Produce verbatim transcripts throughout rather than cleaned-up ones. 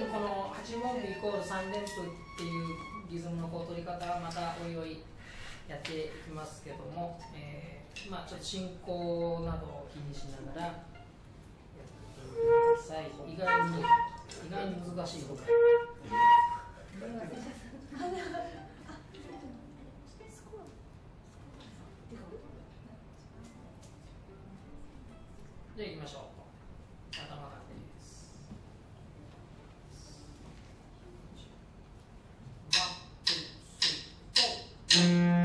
りこのはち文部イコールさん連符っていうリズムのこう取り方はまたおいおいやっていきますけども、えー、まあちょっと進行などを気にしながらやってみてください。意外に意外に難しいこと。じゃあ行きましょう。頭がね。Thank you.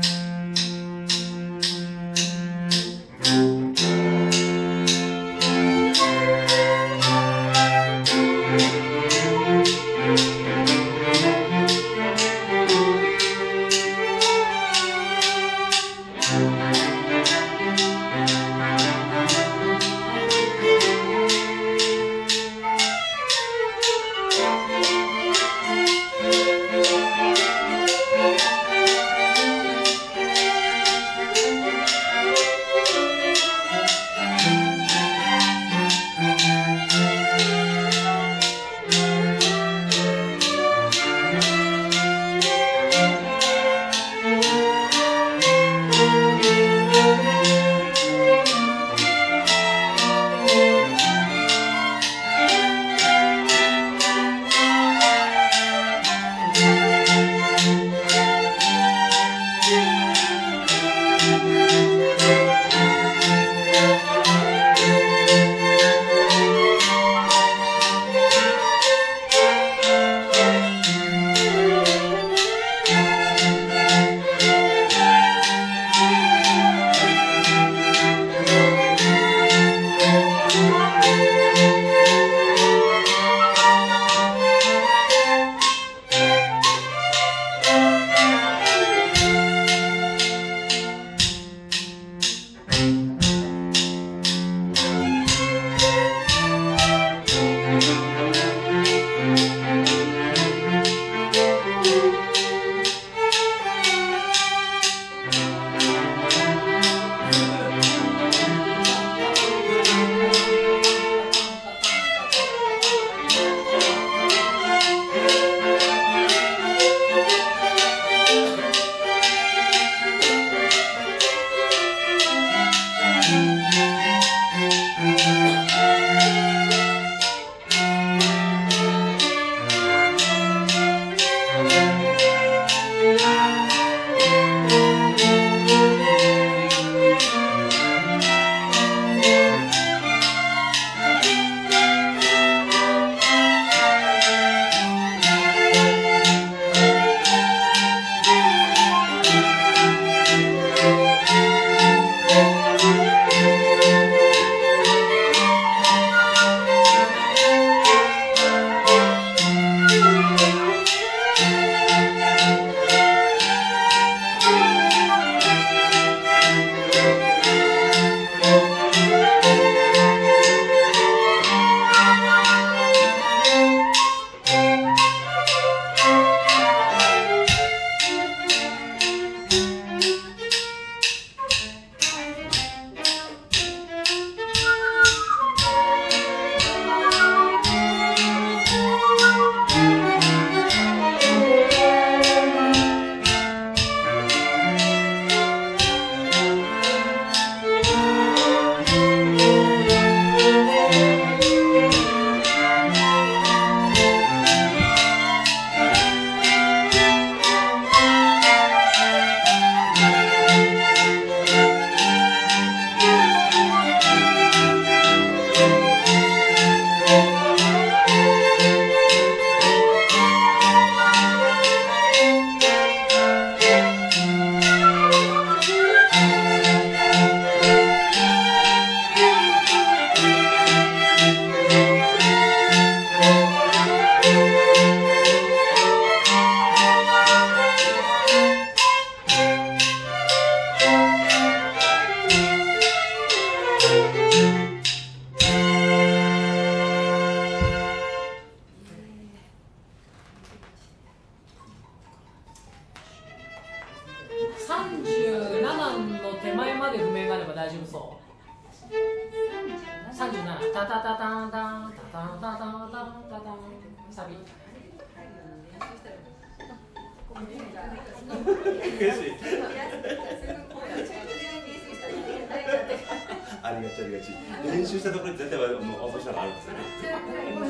ありがちありがち。練習したところに絶対もう面白いのあるんで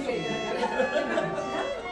すよね。